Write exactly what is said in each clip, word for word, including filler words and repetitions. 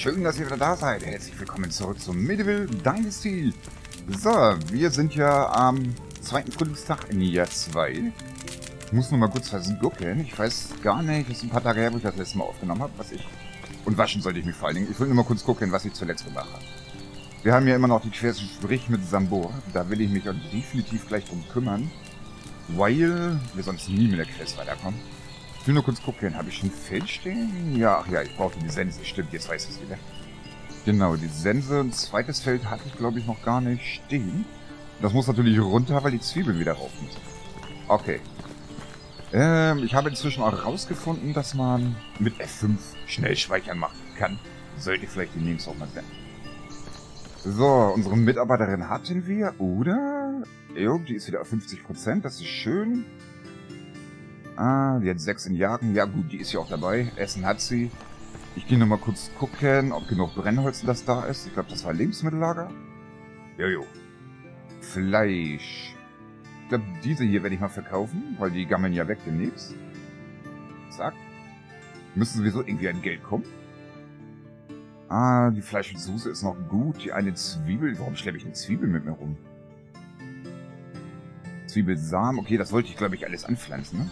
Schön, dass ihr wieder da seid. Herzlich willkommen zurück zum Medieval Dynasty. So, wir sind ja am zweiten Frühlingstag in Jahr zwei. Ich muss nur mal kurz versuchen. Ich weiß gar nicht, es ist ein paar Tage her, wo ich das letzte Mal aufgenommen habe, was ich... Und waschen sollte ich mich vor allen Dingen. Ich will nur mal kurz gucken, was ich zuletzt gemacht habe. Wir haben ja immer noch die querste Sprich mit Sambor. Da will ich mich auch definitiv gleich drum kümmern, weil wir sonst nie mit der Quest weiterkommen. Ich will nur kurz gucken, habe ich schon Feld stehen? Ja, ach ja, ich brauchte die Sense, stimmt, jetzt weiß ich es wieder. Genau, die Sense, ein zweites Feld hatte ich, glaube ich, noch gar nicht stehen. Das muss natürlich runter, weil die Zwiebeln wieder rauf müssen. Okay. Ähm, ich habe inzwischen auch rausgefunden, dass man mit F fünf schnell speichern machen kann. Sollte vielleicht demnächst auch mal sein. So, unsere Mitarbeiterin hatten wir, oder? Jo, die ist wieder auf fünfzig Prozent, das ist schön. Ah, die hat sechs in Jagen. Ja gut, die ist ja auch dabei. Essen hat sie. Ich gehe nochmal kurz gucken, ob genug Brennholz das da ist. Ich glaube, das war Lebensmittellager. Jojo. Fleisch. Ich glaube, diese hier werde ich mal verkaufen, weil die gammeln ja weg demnächst. Zack. Müssen sowieso irgendwie an Geld kommen. Ah, die Fleisch und Soße ist noch gut. Die eine Zwiebel. Warum schleppe ich eine Zwiebel mit mir rum? Zwiebelsamen. Okay, das wollte ich, glaube ich, alles anpflanzen, ne?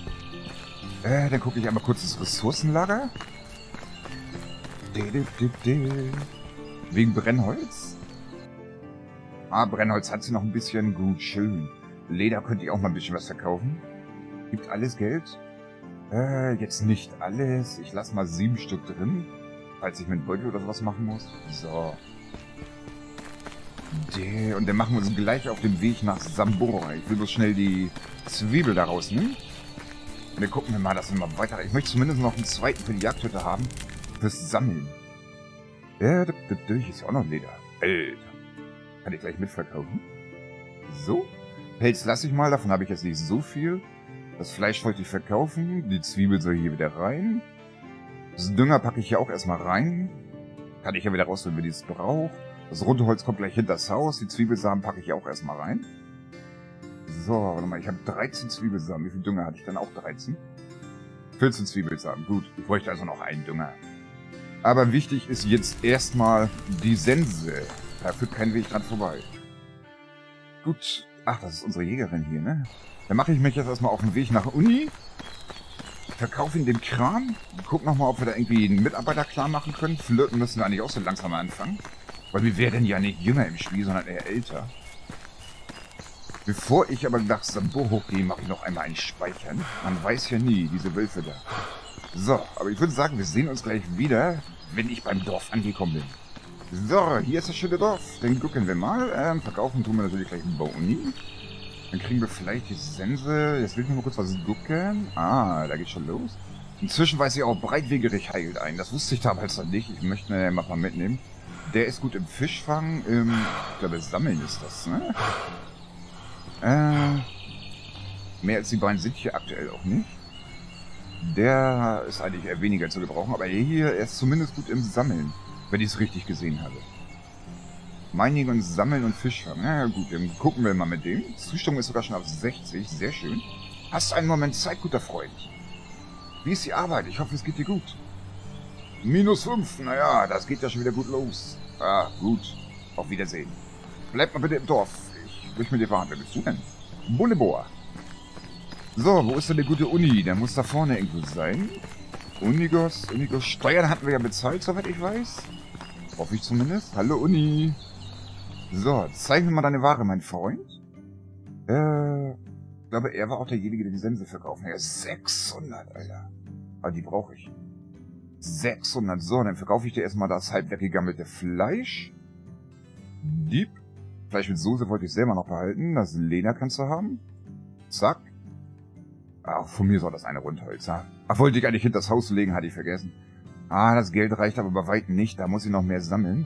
Äh, dann gucke ich einmal kurz das Ressourcenlager. Wegen Brennholz? Ah, Brennholz hat sie noch ein bisschen. Gut, schön. Leder könnte ich auch mal ein bisschen was verkaufen. Gibt alles Geld? Äh, jetzt nicht alles. Ich lasse mal sieben Stück drin. Falls ich mit dem Beutel oder sowas machen muss. So. Und dann machen wir uns gleich auf dem Weg nach Sambor. Ich will bloß schnell die Zwiebel da rausnehmen. Und dann gucken wir mal, dass wir mal weiter... Ich möchte zumindest noch einen zweiten für die Jagdhütte haben. Fürs Sammeln. Ja, das ist ja auch noch Leder. Alter. Kann ich gleich mitverkaufen. So. Pelz lasse ich mal. Davon habe ich jetzt nicht so viel. Das Fleisch wollte ich verkaufen. Die Zwiebel soll hier wieder rein. Das Dünger packe ich hier auch erstmal rein. Kann ich ja wieder raus, wenn wir dies brauchen. Das rote Holz kommt gleich hinter das Haus. Die Zwiebelsamen packe ich auch erstmal rein. So, warte mal. Ich habe dreizehn Zwiebelsamen. Wie viel Dünger hatte ich dann auch? dreizehn? vierzehn Zwiebelsamen. Gut, ich bräuchte also noch einen Dünger. Aber wichtig ist jetzt erstmal die Sense. Da führt kein Weg dran vorbei. Gut. Ach, das ist unsere Jägerin hier, ne? Dann mache ich mich jetzt erstmal auf den Weg nach Uni. Verkaufe ihn dem Kram. Guck nochmal, ob wir da irgendwie einen Mitarbeiter klar machen können. Flirten müssen wir eigentlich auch so langsam anfangen. Weil wir werden ja nicht jünger im Spiel, sondern eher älter. Bevor ich aber nach Sambor hochgehe, mache ich noch einmal ein Speichern. Man weiß ja nie, diese Wölfe da. So, aber ich würde sagen, wir sehen uns gleich wieder, wenn ich beim Dorf angekommen bin. So, hier ist das schöne Dorf. Dann gucken wir mal. Ähm, verkaufen tun wir natürlich gleich einen Boni. Dann kriegen wir vielleicht die Sense. Jetzt will ich nur mal kurz was gucken. Ah, da geht schon los. Inzwischen weiß ich auch, breitwegerig heilt ein. Das wusste ich damals noch nicht. Ich möchte mir ja mal mitnehmen. Der ist gut im Fischfang, im, ich glaube, Sammeln ist das, ne? Äh, mehr als die beiden sind hier aktuell auch nicht. Der ist eigentlich eher weniger zu gebrauchen, aber hier, er ist zumindest gut im Sammeln, wenn ich es richtig gesehen habe. Mining und Sammeln und Fischfang, na gut, dann gucken wir mal mit dem. Zustimmung ist sogar schon auf sechzig, sehr schön. Hast einen Moment Zeit, guter Freund. Wie ist die Arbeit? Ich hoffe, es geht dir gut. minus fünf, naja, das geht ja schon wieder gut los. Ah, gut. Auf Wiedersehen. Bleib mal bitte im Dorf. Ich will mit dir verhandeln. Bist du denn? Bolemira. So, wo ist denn eine gute Uni? Der muss da vorne irgendwo sein. Unigos, Unigos. Steuern hatten wir ja bezahlt, soweit ich weiß. Hoffe ich zumindest. Hallo, Uni. So, zeig mir mal deine Ware, mein Freund. Äh, ich glaube, er war auch derjenige, der die Sense verkauft. Er ist sechshundert, Alter. Aber die brauche ich. sechshundert. So, dann verkaufe ich dir erstmal das halb weggegammelte Fleisch. Dieb. Fleisch mit Soße wollte ich selber noch behalten. Das Lena kannst du haben. Zack. Ach, von mir soll das eine Rundholz. Ach, wollte ich eigentlich hinter das Haus legen, hatte ich vergessen. Ah, das Geld reicht aber bei weitem nicht. Da muss ich noch mehr sammeln.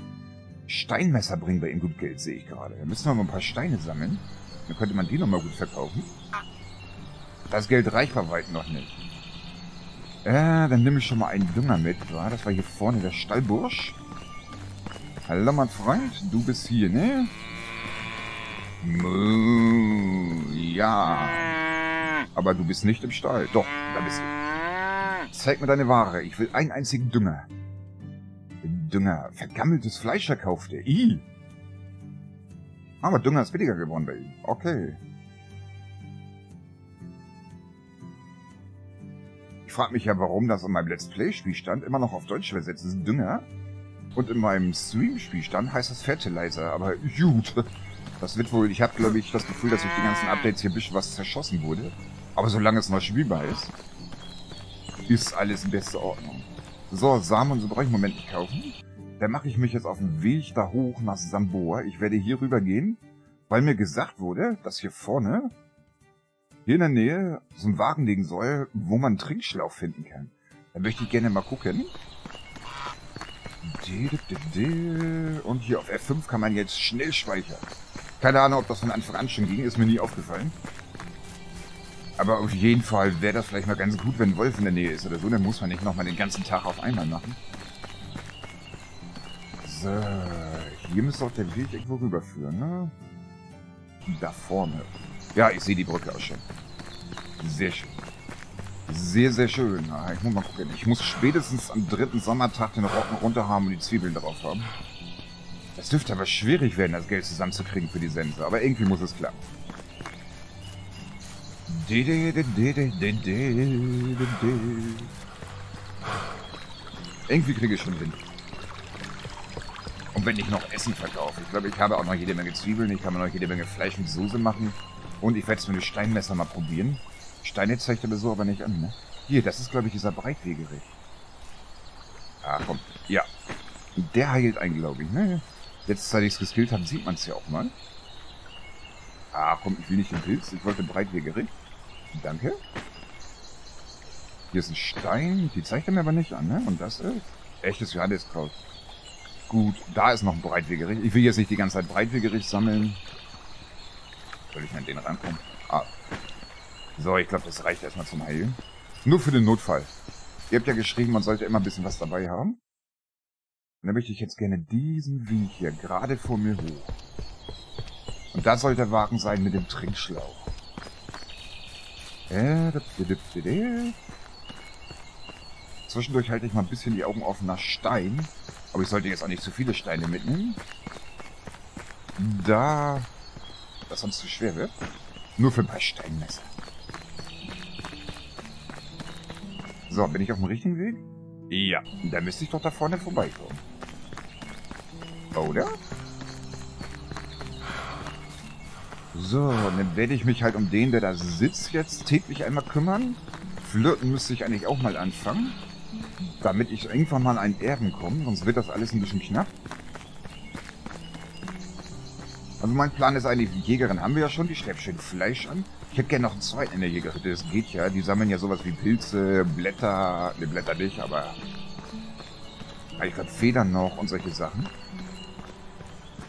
Steinmesser bringen bei ihm gut Geld, sehe ich gerade. Da müssen wir mal ein paar Steine sammeln. Dann könnte man die nochmal gut verkaufen. Das Geld reicht bei weitem noch nicht. Äh, dann nehme ich schon mal einen Dünger mit. Das war hier vorne der Stallbursch. Hallo, mein Freund. Du bist hier, ne? Ja. Aber du bist nicht im Stall. Doch, da bist du. Zeig mir deine Ware. Ich will einen einzigen Dünger. Dünger. Vergammeltes Fleisch erkaufte. Ih. Aber Dünger ist billiger geworden bei ihm. Okay. Ich frage mich ja, warum das in meinem Let's Play-Spiel stand, immer noch auf Deutsch übersetzt ist Dünger. Und in meinem Stream-Spiel stand, heißt das Fertilizer. Aber gut. Das wird wohl... Ich habe, glaube ich, das Gefühl, dass durch die ganzen Updates hier ein bisschen was zerschossen wurde. Aber solange es noch spielbar ist, ist alles in bester Ordnung. So, Samen, so brauche ich einen Moment nicht kaufen. Dann mache ich mich jetzt auf den Weg da hoch nach Sambor. Ich werde hier rüber gehen, weil mir gesagt wurde, dass hier vorne, hier in der Nähe, so ein Wagen liegen soll, wo man einen Trinkschlauch finden kann. Da möchte ich gerne mal gucken. Und hier auf F fünf kann man jetzt schnell speichern. Keine Ahnung, ob das von Anfang an schon ging, ist mir nie aufgefallen. Aber auf jeden Fall wäre das vielleicht mal ganz gut, wenn ein Wolf in der Nähe ist oder so. Dann muss man nicht nochmal den ganzen Tag auf einmal machen. So, hier müsste auch der Weg irgendwo rüberführen, ne? Da vorne. Ja, ich sehe die Brücke auch schon. Sehr schön. Sehr, sehr schön. Na, ich muss mal gucken. Ich muss spätestens am dritten Sommertag den Rocken runter haben und die Zwiebeln drauf haben. Das dürfte aber schwierig werden, das Geld zusammenzukriegen für die Sense. Aber irgendwie muss es klappen. Irgendwie kriege ich schon hin. Und wenn ich noch Essen verkaufe. Ich glaube, ich habe auch noch jede Menge Zwiebeln. Ich kann mir noch jede Menge Fleisch mit Soße machen. Und ich werde es mit dem Steinmesser mal probieren. Steine zeigt aber so aber nicht an, ne? Hier, das ist, glaube ich, dieser Breitwegerich. Ah, komm. Ja. Der heilt einen, glaube ich, ne? Jetzt, seit ich es geskillt habe, sieht man es ja auch mal. Ah, komm, ich will nicht den Pilz. Ich wollte den Breitwegerich. Danke. Hier ist ein Stein. Die zeigt er mir aber nicht an, ne? Und das ist... Echtes Johanniskraut. Gut, da ist noch ein Breitwegerich. Ich will jetzt nicht die ganze Zeit Breitwegerich sammeln. Soll ich an den rankommen? Ah. So, ich glaube, das reicht erstmal zum Heilen. Nur für den Notfall. Ihr habt ja geschrieben, man sollte immer ein bisschen was dabei haben. Und dann möchte ich jetzt gerne diesen Weg hier gerade vor mir hoch. Und da soll der Wagen sein mit dem Trinkschlauch. Zwischendurch halte ich mal ein bisschen die Augen offen nach Stein. Aber ich sollte jetzt auch nicht zu viele Steine mitnehmen. Da das sonst zu schwer wird. Nur für ein paar Steinmesser. So, bin ich auf dem richtigen Weg? Ja, da müsste ich doch da vorne vorbeikommen. Oder? So, und dann werde ich mich halt um den, der da sitzt, jetzt täglich einmal kümmern. Flirten müsste ich eigentlich auch mal anfangen. Damit ich irgendwann mal an Erben komme, sonst wird das alles ein bisschen knapp. Also mein Plan ist eigentlich, die Jägerin haben wir ja schon, die schleppt schön Fleisch an. Ich hätte gerne noch einen zweiten in der Jägerhütte, das geht ja. Die sammeln ja sowas wie Pilze, Blätter, ne Blätter nicht, aber... Ich glaube Federn noch und solche Sachen.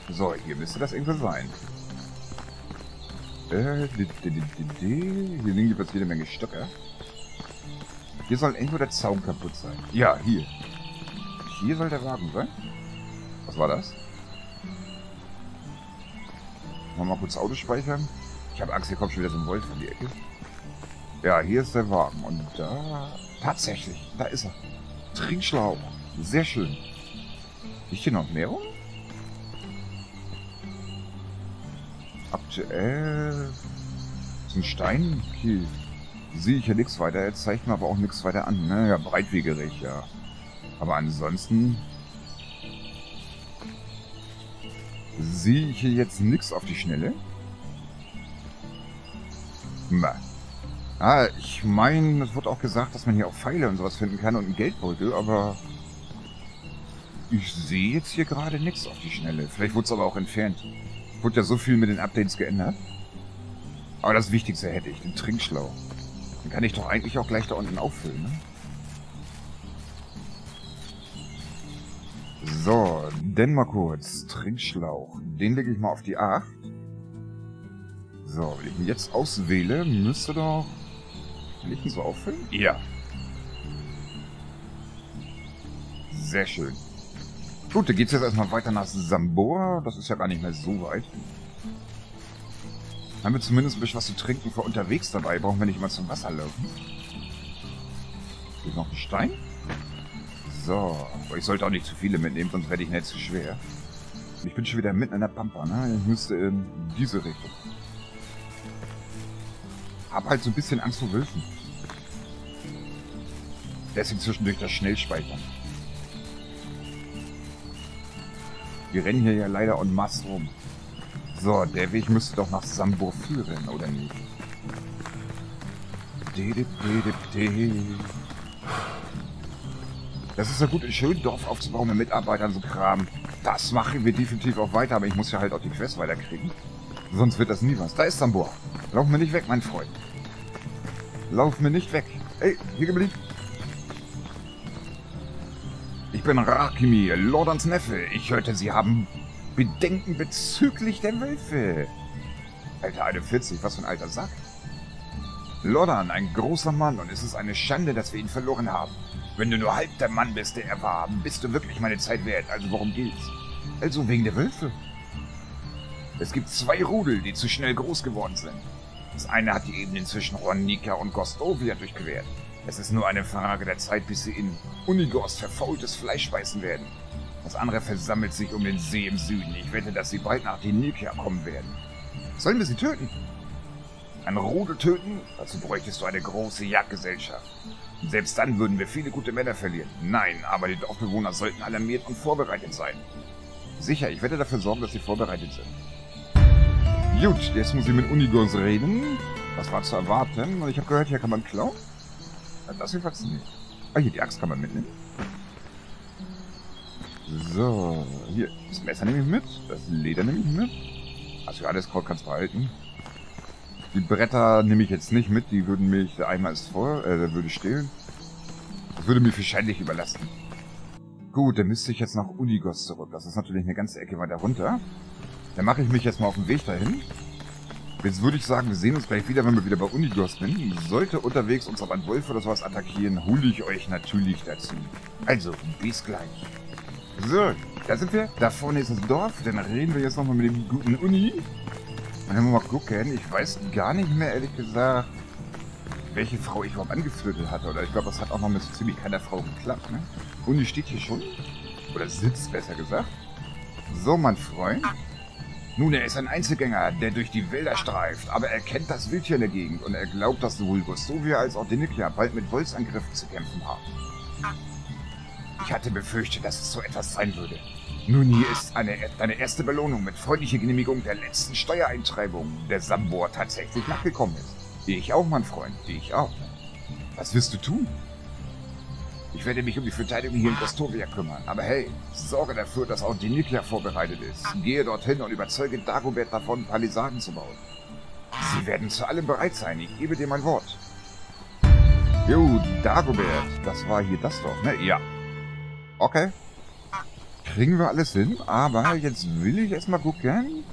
So, hier müsste das irgendwo sein. Äh, hier liegen jetzt jede Menge Stöcke. Hier soll irgendwo der Zaun kaputt sein. Ja, hier. Hier soll der Wagen sein. Was war das? Machen wir mal kurz Auto speichern. Ich habe Angst, hier kommt schon wieder so ein Wolf in die Ecke. Ja, hier ist der Wagen. Und da... Tatsächlich, da ist er. Trinkschlauch. Sehr schön. Liegt hier noch mehr rum? Aktuell... ist ein Stein. Okay. Sehe ich ja nichts weiter. Jetzt zeigt mir aber auch nichts weiter an. Naja, breitwegerig, ja. Aber ansonsten... sehe ich hier jetzt nichts auf die Schnelle. Na. Ah, ich meine, es wird auch gesagt, dass man hier auch Pfeile und sowas finden kann und einen Geldbeutel, aber ich sehe jetzt hier gerade nichts auf die Schnelle. Vielleicht wurde es aber auch entfernt. Wurde ja so viel mit den Updates geändert. Aber das Wichtigste hätte ich, den Trinkschlauch. Den kann ich doch eigentlich auch gleich da unten auffüllen, ne? So, denn mal kurz. Trinkschlauch. Den lege ich mal auf die acht. So, wenn ich ihn jetzt auswähle, müsste doch... Kann ich ihn so auffüllen? Ja. Sehr schön. Gut, dann geht's jetzt erstmal weiter nach Sambor. Das ist ja gar nicht mehr so weit. Haben wir zumindest ein bisschen was zu trinken für unterwegs dabei. Brauchen wir nicht immer zum Wasser laufen. Hier noch ein Stein. So, aber ich sollte auch nicht zu viele mitnehmen, sonst werde ich nicht zu schwer. Ich bin schon wieder mitten in der Pampa, ne? Ich müsste in diese Richtung. Hab halt so ein bisschen Angst vor Wölfen. Deswegen zwischendurch das Schnellspeichern. Wir rennen hier ja leider en masse rum. So, der Weg müsste doch nach Sambor führen, oder nicht? Das ist ja gut, ein schönes Dorf aufzubauen mit Mitarbeitern, so Kram. Das machen wir definitiv auch weiter, aber ich muss ja halt auch die Quest weiterkriegen. Sonst wird das nie was. Da ist Sambor. Lauf mir nicht weg, mein Freund. Lauf mir nicht weg. Ey, hier geblieben. Ich bin Racimir, Lordans Neffe. Ich hörte, Sie haben Bedenken bezüglich der Wölfe. Alter, einundvierzig, was für ein alter Sack. Lordan, ein großer Mann, und es ist eine Schande, dass wir ihn verloren haben. Wenn du nur halb der Mann bist, der er war, bist du wirklich meine Zeit wert. Also worum geht's? Also wegen der Wölfe. Es gibt zwei Rudel, die zu schnell groß geworden sind. Das eine hat die Ebenen zwischen Dinikia und Gostovia durchquert. Es ist nur eine Frage der Zeit, bis sie in Unigos verfaultes Fleisch speisen werden. Das andere versammelt sich um den See im Süden. Ich wette, dass sie bald nach Dinikia kommen werden. Sollen wir sie töten? Ein Rudel töten? Dazu bräuchtest du eine große Jagdgesellschaft. Selbst dann würden wir viele gute Männer verlieren. Nein, aber die Dorfbewohner sollten alarmiert und vorbereitet sein. Sicher, ich werde dafür sorgen, dass sie vorbereitet sind. Gut, jetzt muss ich mit Unigos reden. Das war zu erwarten. Und ich habe gehört, hier kann man klauen. Das jedenfalls nicht. Ah, hier, die Axt kann man mitnehmen. So, hier, das Messer nehme ich mit. Das Leder nehme ich mit. Also alles Kraut kannst du behalten. Die Bretter nehme ich jetzt nicht mit, die würden mich, der Eimer ist voll, äh, der würde stehlen. Das würde mich wahrscheinlich überlasten. Gut, dann müsste ich jetzt nach Unigos zurück. Das ist natürlich eine ganze Ecke weiter runter. Dann mache ich mich jetzt mal auf den Weg dahin. Jetzt würde ich sagen, wir sehen uns gleich wieder, wenn wir wieder bei Unigos sind. Sollte unterwegs uns aber ein Wolf oder sowas attackieren, hole ich euch natürlich dazu. Also, bis gleich. So, da sind wir. Da vorne ist das Dorf. Dann reden wir jetzt nochmal mit dem guten Uni. Und dann mal gucken, ich weiß gar nicht mehr, ehrlich gesagt, welche Frau ich überhaupt angeflirtet hatte. Oder ich glaube, das hat auch noch mit so ziemlich keiner Frau geklappt, ne? Uni steht hier schon. Oder sitzt, besser gesagt. So, mein Freund. Nun, er ist ein Einzelgänger, der durch die Wälder streift. Aber er kennt das Wild hier in der Gegend. Und er glaubt, dass sowohl Gostovia als auch Dinikia bald mit Wolfsangriffen zu kämpfen haben. Ich hatte befürchtet, dass es so etwas sein würde. Nun, hier ist eine, eine erste Belohnung mit freundlicher Genehmigung der letzten Steuereintreibung, der Sambor tatsächlich nachgekommen ist. Ich auch, mein Freund, ich auch. Was wirst du tun? Ich werde mich um die Verteidigung hier in Gostovia kümmern, aber hey, sorge dafür, dass auch Dinikia vorbereitet ist. Gehe dorthin und überzeuge Dagobert davon, Palisaden zu bauen. Sie werden zu allem bereit sein, ich gebe dir mein Wort. Jo, Dagobert, das war hier das Dorf, ne? Ja. Okay. Kriegen wir alles hin, aber jetzt will ich erstmal gucken,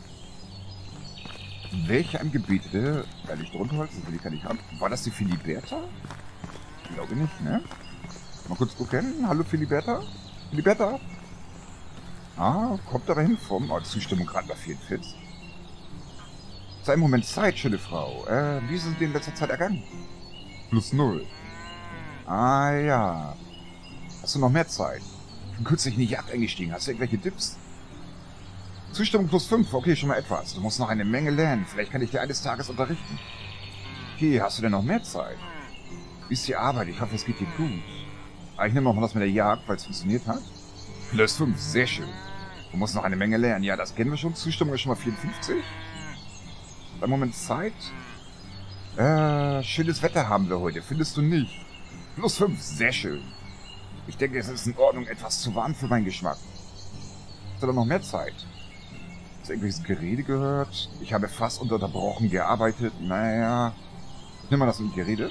welche Angebetete, weil ich drunter holze, will ich gar nicht haben. War das die Filiberta? Ich glaube nicht, ne? Mal kurz gucken. Hallo Filiberta? Filiberta? Ah, kommt aber hin vom... Oh, Zustimmung gerade bei vierundvierzig. Sei im Moment Zeit, schöne Frau. Äh, wie sind Sie in letzter Zeit ergangen? Plus null. Ah, ja. Hast du noch mehr Zeit? Kürzlich in die Jagd eingestiegen. Hast du irgendwelche Tipps? Zustimmung plus fünf. Okay, schon mal etwas. Du musst noch eine Menge lernen. Vielleicht kann ich dir eines Tages unterrichten. Okay, hast du denn noch mehr Zeit? Wie ist die Arbeit? Ich hoffe, es geht dir gut. Ah, ich nehme nochmal das mit der Jagd, weil es funktioniert hat. Plus fünf. Sehr schön. Du musst noch eine Menge lernen. Ja, das kennen wir schon. Zustimmung ist schon mal vierundfünfzig. Ein Moment Zeit. Äh, schönes Wetter haben wir heute. Findest du nicht? Plus fünf. Sehr schön. Ich denke, es ist in Ordnung, etwas zu warm für meinen Geschmack. Hast du doch noch mehr Zeit? Hast du irgendwelches Gerede gehört? Ich habe fast unterbrochen gearbeitet. Naja. Nimm mal das mit Gerede.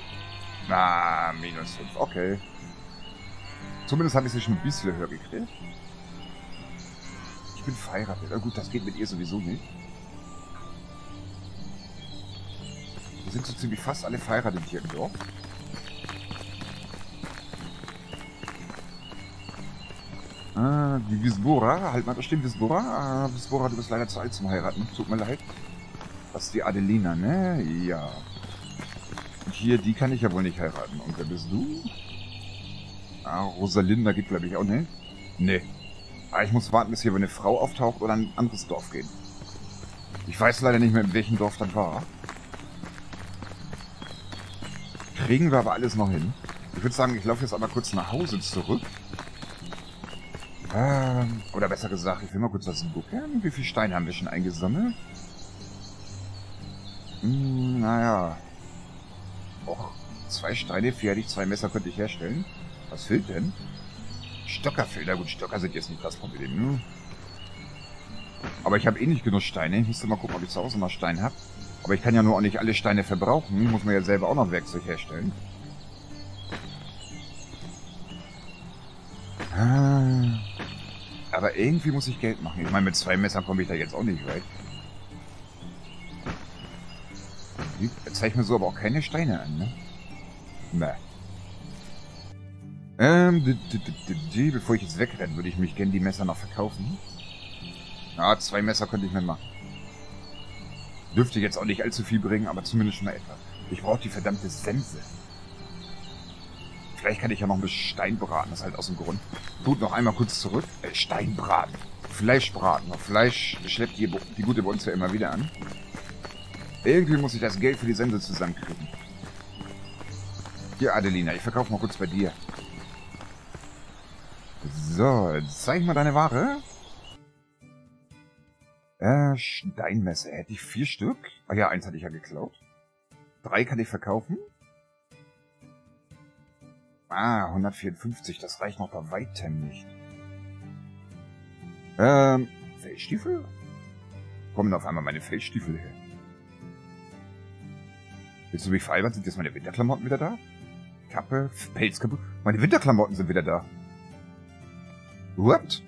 Na, minus fünf. Okay. Zumindest habe ich sie schon ein bisschen höher gekriegt. Ich bin verheiratet. Na gut, das geht mit ihr sowieso nicht. Wir sind so ziemlich fast alle verheiratet hier im Dorf. Ah, die Visbora, halt mal bestimmt Visbora. Ah, Visbora, du bist leider zu alt zum Heiraten. Tut mir leid. Das ist die Adelina, ne? Ja. Und hier, die kann ich ja wohl nicht heiraten. Und wer bist du? Ah, Rosalinda geht, glaube ich, auch nicht. Nee. Aber ich muss warten, bis hier eine Frau auftaucht oder ein anderes Dorf gehen. Ich weiß leider nicht mehr, in welchem Dorf das war. Kriegen wir aber alles noch hin. Ich würde sagen, ich laufe jetzt einmal kurz nach Hause zurück. Ähm, oder besser gesagt, ich will mal kurz das Buch gucken. Wie viel Steine haben wir schon eingesammelt? Hm, naja. Och, zwei Steine, vier hätte ich, zwei Messer könnte ich herstellen. Was fehlt denn? Stöcker fehlt. Na gut, Stöcker sind jetzt nicht das Problem, ne? Aber ich habe eh nicht genug Steine. Ich müsste mal gucken, ob ich zu Hause noch Steine habe. Aber ich kann ja nur auch nicht alle Steine verbrauchen. Ich muss mir ja selber auch noch Werkzeug herstellen. Aber irgendwie muss ich Geld machen. Ich meine, mit zwei Messern komme ich da jetzt auch nicht weit. Ich zeichne mir so aber auch keine Steine an, ne? Ne. Ähm, bevor ich jetzt wegrenne, würde ich mich gerne die Messer noch verkaufen. Ah, zwei Messer könnte ich mir machen. Dürfte jetzt auch nicht allzu viel bringen, aber zumindest schon mal etwas. Ich brauche die verdammte Sense. Vielleicht kann ich ja noch ein bisschen Stein braten, das ist halt aus dem Grund. Gut, noch einmal kurz zurück. Äh, Stein braten. Fleisch braten. Auf Fleisch schleppt die, die Gute bei uns ja immer wieder an. Irgendwie muss ich das Geld für die Sense zusammenkriegen. Hier, Adelina, ich verkaufe mal kurz bei dir. So, zeig mal deine Ware. Äh, Steinmesser. Hätte ich vier Stück? Ah ja, eins hatte ich ja geklaut. Drei kann ich verkaufen. Ah, hundertvierundfünfzig. Das reicht noch bei weitem nicht. Ähm, Fellstiefel? Kommen auf einmal meine Fellstiefel her. Willst du mich veralbern? Sind jetzt meine Winterklamotten wieder da? Kappe, Pelzkappe. Meine Winterklamotten sind wieder da. What?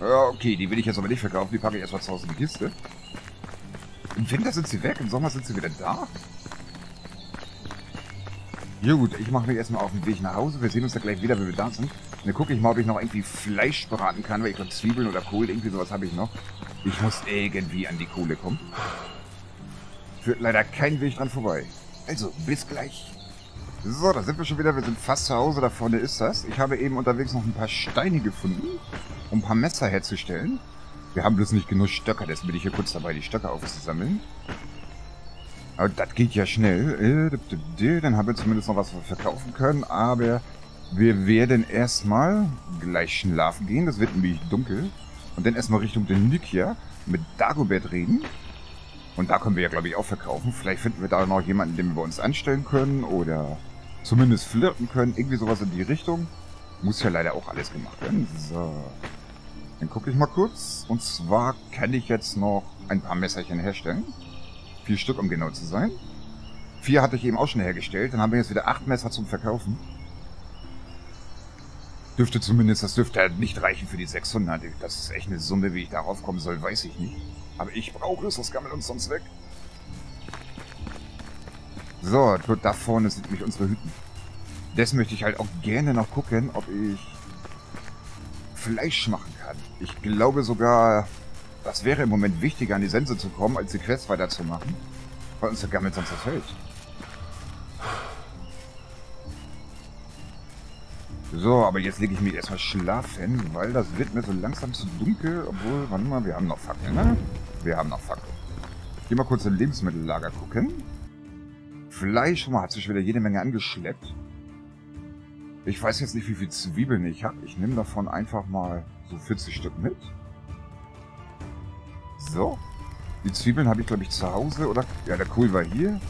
Ja, okay, die will ich jetzt aber nicht verkaufen. Die packe ich erstmal zu Hause in die Kiste. Im Winter sind sie weg, im Sommer sind sie wieder da. Gut, ich mache mich erstmal auf den Weg nach Hause. Wir sehen uns ja gleich wieder, wenn wir da sind. Und dann gucke ich mal, ob ich noch irgendwie Fleisch braten kann, weil ich noch Zwiebeln oder Kohl, irgendwie sowas habe ich noch. Ich muss irgendwie an die Kohle kommen. Führt leider kein Weg dran vorbei. Also, bis gleich. So, da sind wir schon wieder. Wir sind fast zu Hause. Da vorne ist das. Ich habe eben unterwegs noch ein paar Steine gefunden, um ein paar Messer herzustellen. Wir haben bloß nicht genug Stöcker. Deswegen bin ich hier kurz dabei, die Stöcker aufzusammeln. Aber das geht ja schnell. Dann haben wir zumindest noch was verkaufen können. Aber wir werden erstmal gleich schlafen gehen. Das wird nämlich dunkel. Und dann erstmal Richtung Dinikia mit Dagobert reden. Und da können wir ja, glaube ich, auch verkaufen. Vielleicht finden wir da noch jemanden, den wir bei uns anstellen können. Oder zumindest flirten können. Irgendwie sowas in die Richtung. Muss ja leider auch alles gemacht werden. So. Dann gucke ich mal kurz. Und zwar kann ich jetzt noch ein paar Messerchen herstellen. Vier Stück, um genau zu sein. Vier hatte ich eben auch schon hergestellt. Dann haben wir jetzt wieder acht Messer zum Verkaufen. Dürfte zumindest, das dürfte nicht reichen für die sechshundert. Das ist echt eine Summe, wie ich darauf kommen soll, weiß ich nicht. Aber ich brauche es, das gammelt uns sonst weg. So, da vorne sind nämlich unsere Hütten. Das möchte ich halt auch gerne noch gucken, ob ich Fleisch machen kann. Ich glaube sogar, das wäre im Moment wichtiger, an die Sense zu kommen, als die Quest weiterzumachen. Weil uns der Gammel sonst verfällt. So, aber jetzt lege ich mich erstmal schlafen, weil das wird mir so langsam zu dunkel. Obwohl, warte mal, wir haben noch Fackeln, ne? Wir haben noch Fackeln. Geh mal kurz im Lebensmittellager gucken. Fleisch, schon mal, hat sich wieder jede Menge angeschleppt. Ich weiß jetzt nicht, wie viel Zwiebeln ich habe. Ich nehme davon einfach mal so vierzig Stück mit. So. Die Zwiebeln habe ich, glaube ich, zu Hause, oder? Ja, der Kohl war hier.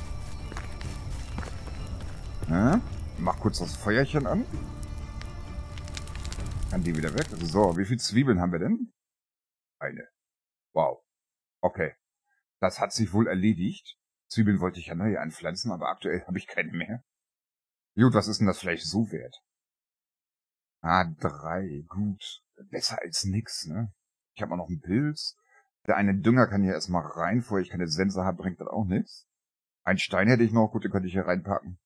Ja, mach kurz das Feuerchen an. Kann die wieder weg. So, wie viele Zwiebeln haben wir denn? Eine. Wow. Okay. Das hat sich wohl erledigt. Zwiebeln wollte ich ja neu anpflanzen, aber aktuell habe ich keine mehr. Gut, was ist denn das Fleisch so wert? Ah, drei. Gut. Besser als nix, ne? Ich habe auch noch einen Pilz. Der eine Dünger kann hier erstmal rein. Vorher ich keine Sense habe, bringt das auch nichts. Ein Stein hätte ich noch. Gut, den könnte ich hier reinpacken.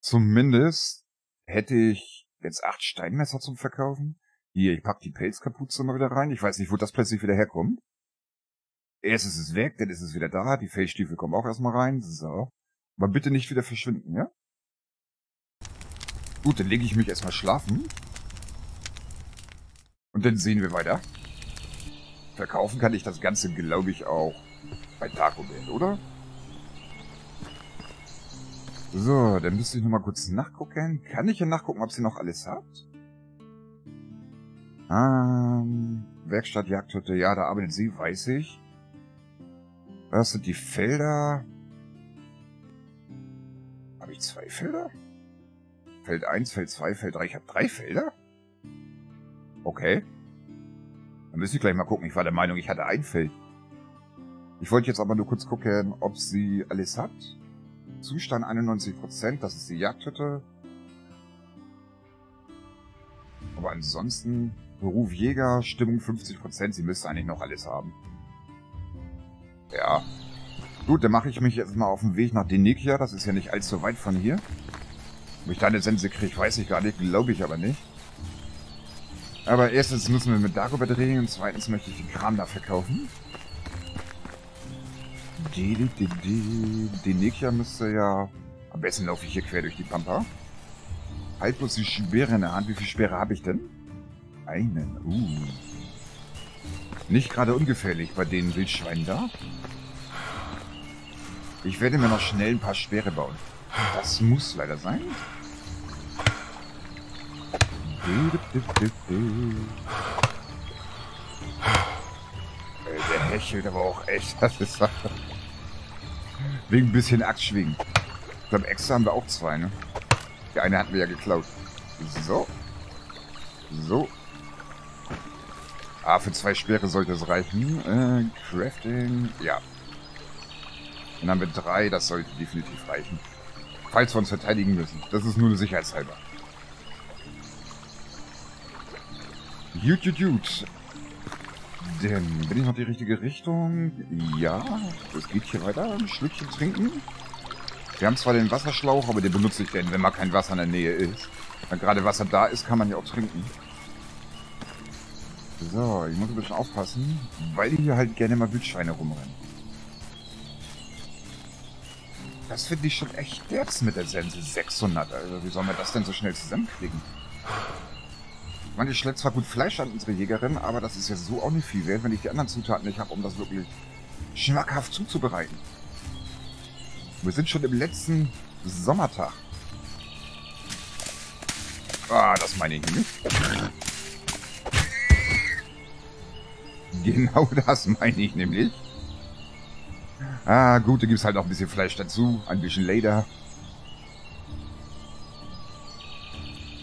Zumindest hätte ich jetzt acht Steinmesser zum Verkaufen. Hier, ich pack die Pelzkapuze mal wieder rein. Ich weiß nicht, wo das plötzlich wieder herkommt. Erst ist es weg, dann ist es wieder da. Die Fellstiefel kommen auch erstmal rein. So. Aber bitte nicht wieder verschwinden, ja? Gut, dann lege ich mich erstmal schlafen. Und dann sehen wir weiter. Verkaufen kann ich das Ganze, glaube ich, auch bei Dagobert, oder? So, dann müsste ich nochmal kurz nachgucken. Kann ich ja nachgucken, ob sie noch alles hat? Ähm, Werkstatt, Jagdhütte, ja, da arbeitet sie, weiß ich. Was sind die Felder? Habe ich zwei Felder? Feld eins, Feld zwei, Feld drei. Ich habe drei Felder? Okay. Dann müsste ich gleich mal gucken. Ich war der Meinung, ich hatte ein Feld. Ich wollte jetzt aber nur kurz gucken, ob sie alles hat. Zustand einundneunzig Prozent, das ist die Jagdhütte. Aber ansonsten, Beruf Jäger, Stimmung fünfzig Prozent, sie müsste eigentlich noch alles haben. Ja. Gut, dann mache ich mich jetzt mal auf den Weg nach Dinikia, das ist ja nicht allzu weit von hier. Ob ich da eine Sense kriege, weiß ich gar nicht, glaube ich aber nicht. Aber erstens müssen wir mit Dagobert reden und zweitens möchte ich den Kram da verkaufen. Dinikia müsste ja... Am besten laufe ich hier quer durch die Pampa. Halt bloß die Speere in der Hand. Wie viele Speere habe ich denn? Einen. Uh. Nicht gerade ungefährlich bei den Wildschweinen da. Ich werde mir noch schnell ein paar Speere bauen. Das muss leider sein. Der hechelt aber auch echt. Das ist wegen ein bisschen Axtschwingen. Ich glaube, extra haben wir auch zwei, ne? Der eine hatten wir ja geklaut. So. So. Ah, für zwei Speere sollte es reichen. Äh, Crafting. Ja. Dann haben wir drei. Das sollte definitiv reichen. Falls wir uns verteidigen müssen. Das ist nur eine Sicherheitshalber. Gut, gut, gut. Denn bin ich noch die richtige Richtung? Ja. Es geht hier weiter. Ein Schlückchen trinken. Wir haben zwar den Wasserschlauch, aber den benutze ich denn, wenn mal kein Wasser in der Nähe ist. Wenn gerade Wasser da ist, kann man ja auch trinken. So, ich muss ein bisschen aufpassen, weil hier halt gerne mal Wildschweine rumrennen. Das finde ich schon echt derz mit der Sense sechshundert. Also wie sollen wir das denn so schnell zusammenkriegen? Ich meine, ich schlägt zwar gut Fleisch an unsere Jägerin, aber das ist ja so auch nicht viel wert, wenn ich die anderen Zutaten nicht habe, um das wirklich schmackhaft zuzubereiten. Wir sind schon im letzten Sommertag. Ah, das meine ich nicht. Genau das meine ich nämlich. Ah, gut, da gibt es halt noch ein bisschen Fleisch dazu. Ein bisschen Leder.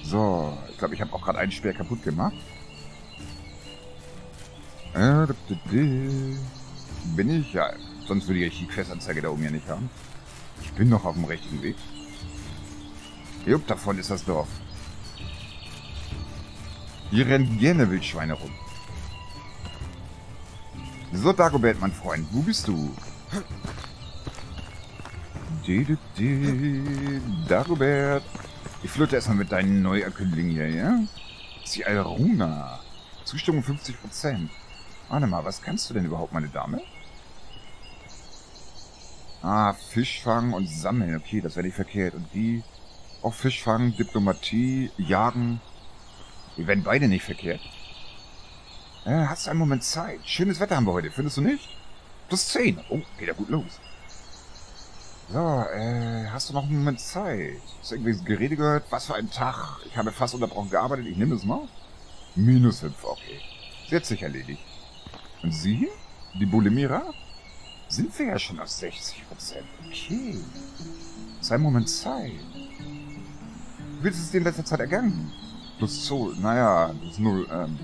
So, ich glaube, ich habe auch gerade einen Speer kaputt gemacht. Bin ich? Ja, sonst würde ich die Questanzeige da oben ja nicht haben. Ich bin noch auf dem richtigen Weg. Jupp, davon ist das Dorf. Hier rennen gerne Wildschweine rum. So, Dagobert, mein Freund, wo bist du? Dagobert. Ich flirte erstmal mit deinen Neuerkömmlingen hier, ja? Das ist die Alruna. Zustimmung fünfzig Prozent. Warte mal, was kannst du denn überhaupt, meine Dame? Ah, Fisch fangen und sammeln. Okay, das wäre nicht verkehrt. Und die auch Fisch fangen, Diplomatie, Jagen. Die werden beide nicht verkehrt. Äh, hast du einen Moment Zeit? Schönes Wetter haben wir heute, findest du nicht? plus zehn. Oh, geht ja gut los. So, äh, hast du noch einen Moment Zeit? Hast du irgendwie Gerede gehört? Was für ein Tag. Ich habe fast unterbrochen gearbeitet. Ich nehme das mal. minus fünf, okay. Sie hat sich erledigt. Und sie? Die Bolemira? Sind wir ja schon auf sechzig Prozent. Okay. Sei einen Moment Zeit. Wie ist es dir in letzter Zeit ergangen? Plus so, naja, plus null. Ähm.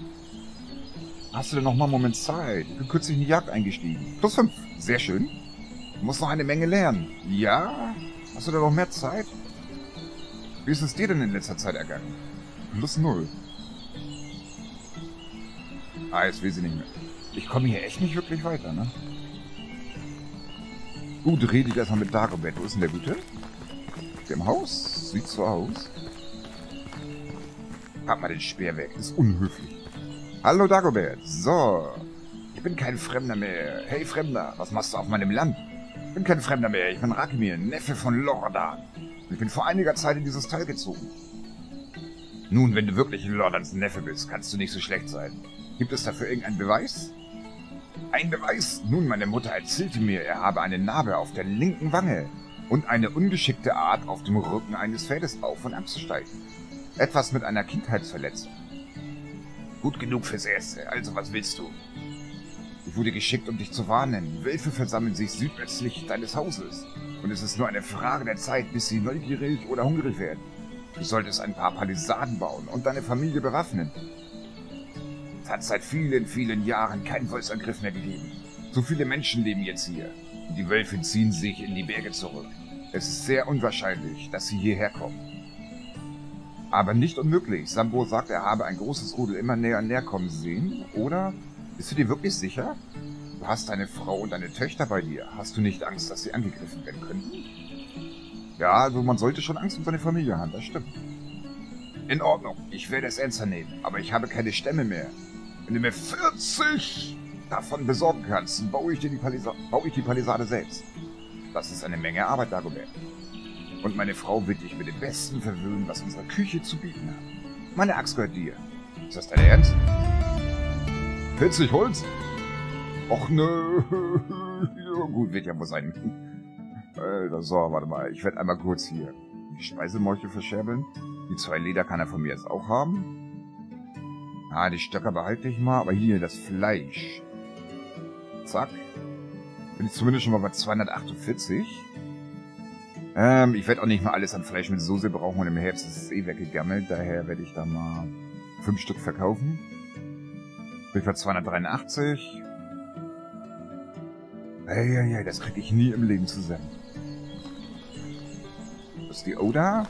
Hast du denn noch mal einen Moment Zeit? Ich bin kürzlich in die Jagd eingestiegen. plus fünf. Sehr schön. Du musst noch eine Menge lernen. Ja? Hast du da noch mehr Zeit? Wie ist es dir denn in letzter Zeit ergangen? plus null. Ah, jetzt will sie nicht mehr. Ich komme hier echt nicht wirklich weiter, ne? Gut, rede ich erstmal mit Dagobert. Wo ist denn der Gute? Der im Haus? Sieht so aus. Hab mal den Speer weg. Ist unhöflich. Hallo Dagobert. So. Ich bin kein Fremder mehr. Hey Fremder, was machst du auf meinem Land? Ich bin kein Fremder mehr. Ich bin Racimir, Neffe von Lordan. Ich bin vor einiger Zeit in dieses Tal gezogen. Nun, wenn du wirklich Lordans Neffe bist, kannst du nicht so schlecht sein. Gibt es dafür irgendeinen Beweis? Ein Beweis? Nun, meine Mutter erzählte mir, er habe eine Narbe auf der linken Wange und eine ungeschickte Art, auf dem Rücken eines Pferdes auf- und abzusteigen. Etwas mit einer Kindheitsverletzung. Gut genug fürs Erste, also was willst du? Ich wurde geschickt, um dich zu warnen. Wölfe versammeln sich südwestlich deines Hauses. Und es ist nur eine Frage der Zeit, bis sie neugierig oder hungrig werden. Du solltest ein paar Palisaden bauen und deine Familie bewaffnen. Es hat seit vielen, vielen Jahren keinen Wolfsangriff mehr gegeben. So viele Menschen leben jetzt hier. Und die Wölfe ziehen sich in die Berge zurück. Es ist sehr unwahrscheinlich, dass sie hierher kommen. Aber nicht unmöglich. Sambor sagt, er habe ein großes Rudel immer näher und näher kommen sehen, oder? Bist du dir wirklich sicher? Du hast deine Frau und deine Töchter bei dir. Hast du nicht Angst, dass sie angegriffen werden könnten? Ja, also man sollte schon Angst um seine Familie haben, das stimmt. In Ordnung, ich werde es ernster nehmen, aber ich habe keine Stämme mehr. Wenn du mir vierzig davon besorgen kannst, dann baue ich dir die Palisa- baue ich die Palisade selbst. Das ist eine Menge Arbeit, Dagobert. Und meine Frau wird dich mit dem Besten verwöhnen, was unsere Küche zu bieten hat. Meine Axt gehört dir. Ist das dein Ernst? vierzig Holz? Och nö. Ja, gut, wird ja wohl sein. Alter, so, warte mal. Ich werde einmal kurz hier die Speisemolche verscherbeln. Die zwei Leder kann er von mir jetzt auch haben. Ah, die Stöcker behalte ich mal. Aber hier, das Fleisch. Zack. Bin ich zumindest schon mal bei zweihundertachtundvierzig. Ähm, ich werde auch nicht mal alles an Fleisch mit Soße brauchen und im Herbst ist es eh weggegammelt, daher werde ich da mal fünf Stück verkaufen. Bin bei zweihundertdreiundachtzig. Eieiei, das kriege ich nie im Leben zusammen. Das ist die Oda,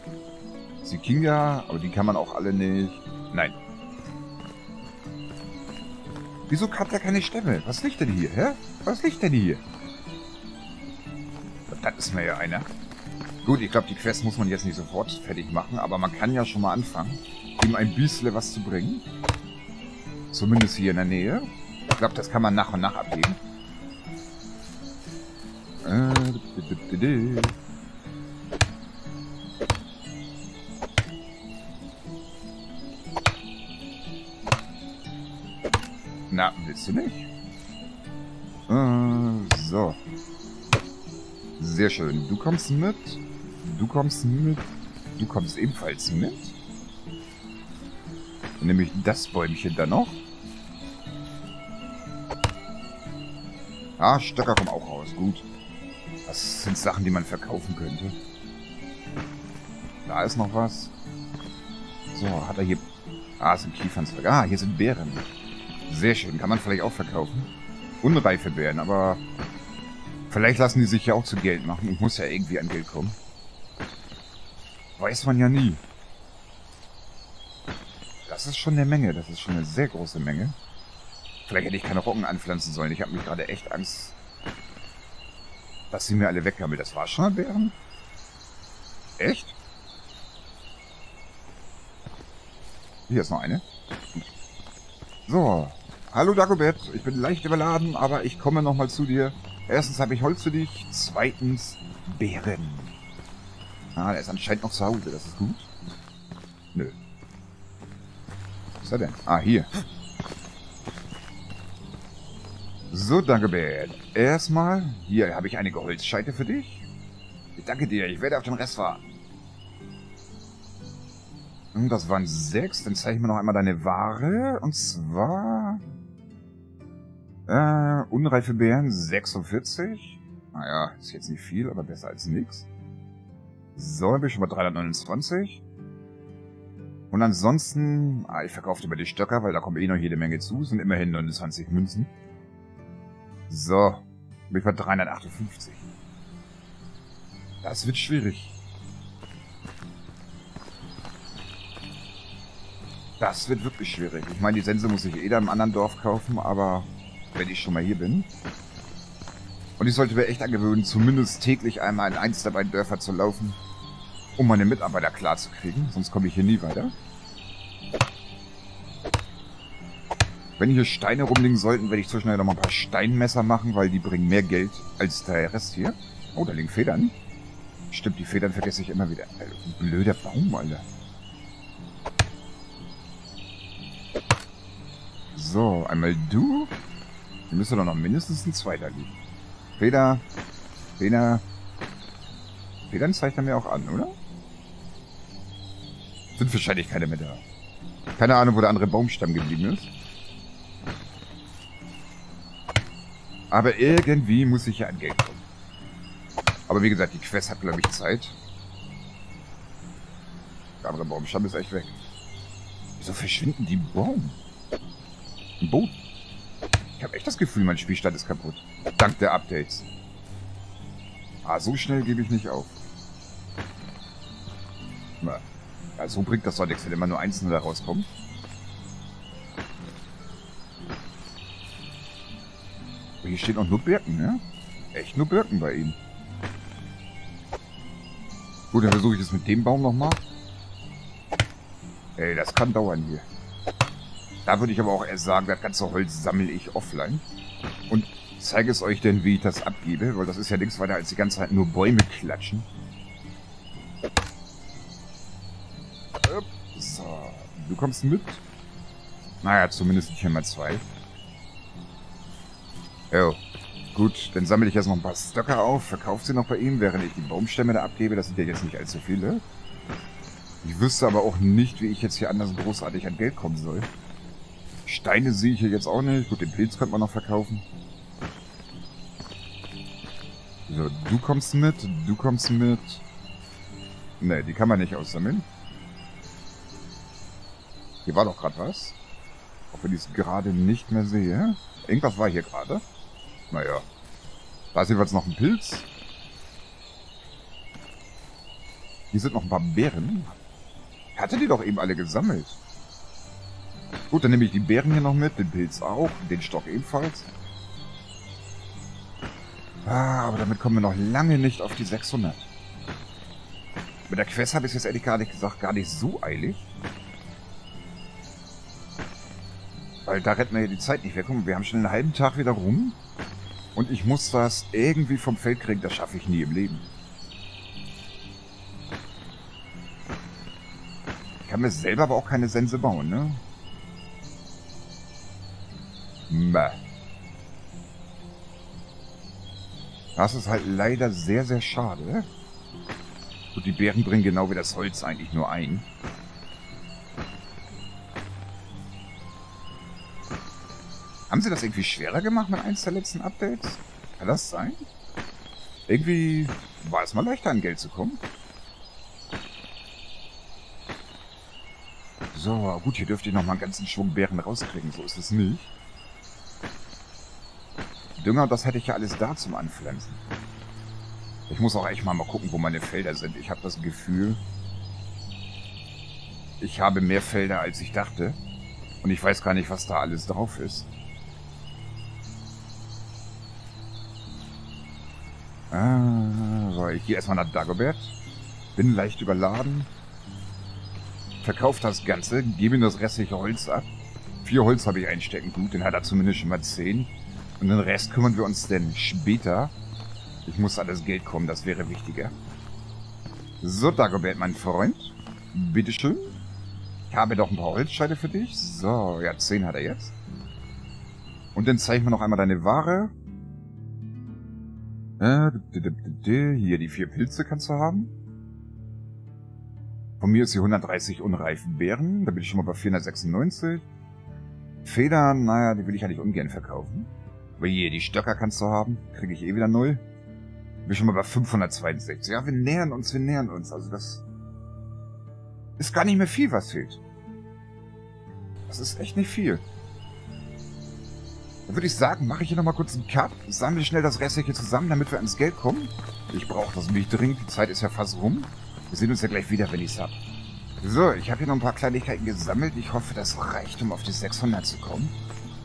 das ist die Kinga, aber die kann man auch alle nicht. Nein. Wieso hat der keine Stämme? Was liegt denn hier, hä? Was liegt denn hier? Das ist mir ja einer. Gut, ich glaube, die Quest muss man jetzt nicht sofort fertig machen, aber man kann ja schon mal anfangen, ihm ein bisschen was zu bringen. Zumindest hier in der Nähe. Ich glaube, das kann man nach und nach abgeben. Na, willst du nicht? Äh, so. Sehr schön. Du kommst mit. Du kommst mit. Du kommst ebenfalls mit. Dann nehme ich das Bäumchen dann noch. Ah, Stöcker kommen auch raus. Gut. Das sind Sachen, die man verkaufen könnte. Da ist noch was. So, hat er hier... Ah, es sind Kiefernzweige. Ah, hier sind Beeren. Sehr schön. Kann man vielleicht auch verkaufen. Unreife Beeren, aber... Vielleicht lassen die sich ja auch zu Geld machen. Ich muss ja irgendwie an Geld kommen. Weiß man ja nie. Das ist schon eine Menge. Das ist schon eine sehr große Menge. Vielleicht hätte ich keine Roggen anpflanzen sollen. Ich habe mich gerade echt Angst, dass sie mir alle wegkamen. Das war schon ein Bären? Echt? Hier ist noch eine. So. Hallo Dagobert. Ich bin leicht überladen, aber ich komme nochmal zu dir. Erstens habe ich Holz für dich, zweitens Beeren. Ah, der ist anscheinend noch zu Hause, das ist gut. Nö. Was ist er denn? Ah, hier. So, Dagobert. Erstmal, hier habe ich einige Holzscheite für dich. Ich danke dir, ich werde auf den Rest warten. Und das waren sechs, dann zeige ich mir noch einmal deine Ware. Und zwar... Äh, unreife Beeren, sechsundvierzig. Naja, ist jetzt nicht viel, aber besser als nichts. So, bin ich schon bei dreihundertneunundzwanzig. Und ansonsten... Ah, ich verkaufe über die Stöcker, weil da kommen eh noch jede Menge zu. Es sind immerhin neunundzwanzig Münzen. So, bin ich bei dreihundertachtundfünfzig. Das wird schwierig. Das wird wirklich schwierig. Ich meine, die Sense muss ich eh da im anderen Dorf kaufen, aber... wenn ich schon mal hier bin. Und ich sollte mir echt angewöhnen, zumindest täglich einmal in eins der beiden Dörfer zu laufen, um meine Mitarbeiter klar zu kriegen. Sonst komme ich hier nie weiter. Wenn hier Steine rumliegen sollten, werde ich zwischendurch nochmal ein paar Steinmesser machen, weil die bringen mehr Geld als der Rest hier. Oh, da liegen Federn. Stimmt, die Federn vergesse ich immer wieder. Blöder Baum, Alter. einmal du. Hier müsste doch noch mindestens ein Zweiter liegen. Feder. Feder. Federn zeigt er mir auch an, oder? Sind wahrscheinlich keine mehr da. Keine Ahnung, wo der andere Baumstamm geblieben ist. Aber irgendwie muss ich hier an Geld kommen. Aber wie gesagt, die Quest hat, glaube ich, Zeit. Der andere Baumstamm ist echt weg. Wieso verschwinden die Bäume? Ein Boden. Ich habe echt das Gefühl, mein Spielstand ist kaputt. Dank der Updates. Ah, so schnell gebe ich nicht auf. Na, ja, so bringt das doch nichts, wenn immer nur Einzelne da rauskommen. Aber hier stehen auch nur Birken, ne? Echt nur Birken bei ihm. Gut, dann versuche ich es mit dem Baum nochmal. Ey, das kann dauern hier. Da würde ich aber auch erst sagen, das ganze Holz sammle ich offline. Und zeige es euch denn, wie ich das abgebe, weil das ist ja nichts weiter als die ganze Zeit nur Bäume klatschen. So, du kommst mit. Naja, zumindest nicht einmal zwei. Jo, gut, dann sammle ich jetzt noch ein paar Stöcker auf, verkaufe sie noch bei ihm, während ich die Baumstämme da abgebe. Das sind ja jetzt nicht allzu viele. Ich wüsste aber auch nicht, wie ich jetzt hier anders großartig an Geld kommen soll. Steine sehe ich hier jetzt auch nicht. Gut, den Pilz könnte man noch verkaufen. So, du kommst mit, du kommst mit. Ne, die kann man nicht aussammeln. Hier war doch gerade was. Auch wenn ich es gerade nicht mehr sehe. Irgendwas war hier gerade. Naja. Da ist jedenfalls noch ein Pilz. Hier sind noch ein paar Beeren. Ich hatte die doch eben alle gesammelt. Gut, dann nehme ich die Beeren hier noch mit, den Pilz auch, den Stock ebenfalls. Ah, aber damit kommen wir noch lange nicht auf die sechshundert. Mit der Quest habe ich es jetzt ehrlich gar nicht gesagt, gar nicht so eilig. Weil da retten wir ja die Zeit nicht weg. Guck mal, wir haben schon einen halben Tag wieder rum. Und ich muss das irgendwie vom Feld kriegen, das schaffe ich nie im Leben. Ich kann mir selber aber auch keine Sense bauen, ne? Mäh. Das ist halt leider sehr, sehr schade. Gut, die Beeren bringen genau wie das Holz eigentlich nur ein. Haben sie das irgendwie schwerer gemacht mit eins der letzten Updates? Kann das sein? Irgendwie war es mal leichter, an Geld zu kommen. So, gut, hier dürfte ich nochmal einen ganzen Schwung Beeren rauskriegen. So ist es nicht. Dünger, das hätte ich ja alles da zum Anpflanzen. Ich muss auch echt mal, mal gucken, wo meine Felder sind. Ich habe das Gefühl, ich habe mehr Felder, als ich dachte. Und ich weiß gar nicht, was da alles drauf ist. Ah, so, ich gehe erstmal nach Dagobert. Bin leicht überladen. Verkaufe das Ganze, gebe ihm das restliche Holz ab. Vier Holz habe ich einstecken. Gut, den hat er zumindest schon mal zehn. Und den Rest kümmern wir uns denn später. Ich muss an das Geld kommen, das wäre wichtiger. So, Dagobert, mein Freund. Bitteschön. Ich habe doch ein paar Holzscheine für dich. So, ja, zehn hat er jetzt. Und dann zeige ich mir noch einmal deine Ware. Hier, die vier Pilze kannst du haben. Von mir ist hier hundertdreißig unreifen Beeren. Da bin ich schon mal bei vierhundertsechsundneunzig. Federn, naja, die will ich ja nicht ungern verkaufen. Aber hier, die Stöcker kannst du haben. Kriege ich eh wieder null. Bin schon mal bei fünfhundertzweiundsechzig. Ja, wir nähern uns, wir nähern uns. Also das ist gar nicht mehr viel, was fehlt. Das ist echt nicht viel. Dann würde ich sagen, mache ich hier nochmal kurz einen Cut. Sammle schnell das Restliche zusammen, damit wir ans Geld kommen. Ich brauche das nicht dringend. Die Zeit ist ja fast rum. Wir sehen uns ja gleich wieder, wenn ich es habe. So, ich habe hier noch ein paar Kleinigkeiten gesammelt. Ich hoffe, das reicht, um auf die sechshundert zu kommen.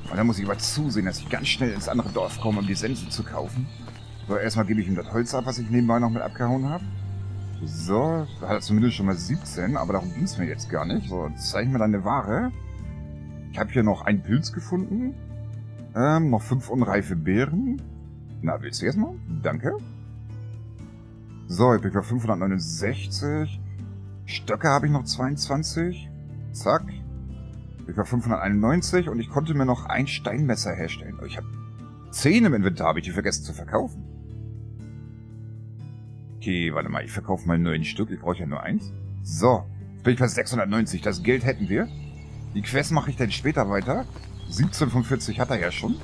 Und dann muss ich aber zusehen, dass ich ganz schnell ins andere Dorf komme, um die Sense zu kaufen. So, erstmal gebe ich ihm das Holz ab, was ich nebenbei noch mit abgehauen habe. So, da hat er zumindest schon mal siebzehn, aber darum ging es mir jetzt gar nicht. So, zeig mir deine Ware. Ich habe hier noch einen Pilz gefunden. Ähm, noch fünf unreife Beeren. Na, willst du erstmal? Danke. So, jetzt bin ich bei fünfhundertneunundsechzig. Stöcke habe ich noch zweiundzwanzig. Zack. Ich war fünfhunderteinundneunzig und ich konnte mir noch ein Steinmesser herstellen. Ich habe zehn im Inventar, habe ich die vergessen zu verkaufen. Okay, warte mal, ich verkaufe mal neun Stück, ich brauche ja nur eins. So, jetzt bin ich bei sechshundertneunzig, das Geld hätten wir. Die Quest mache ich dann später weiter. siebzehnhundertfünfundvierzig hat er ja schon.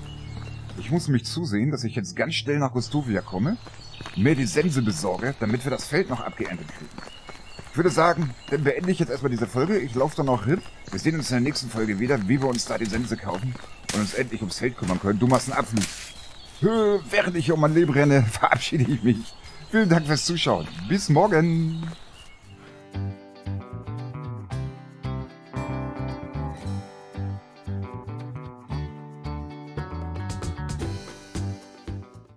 Ich muss nämlich zusehen, dass ich jetzt ganz schnell nach Gostovia komme, mir die Sense besorge, damit wir das Feld noch abgeerntet kriegen. Ich würde sagen, dann beende ich jetzt erstmal diese Folge. Ich laufe dann noch hin. Wir sehen uns in der nächsten Folge wieder, wie wir uns da die Sense kaufen und uns endlich ums Feld kümmern können. Du machst einen Abflug. Während ich um mein Leben renne, verabschiede ich mich. Vielen Dank fürs Zuschauen. Bis morgen.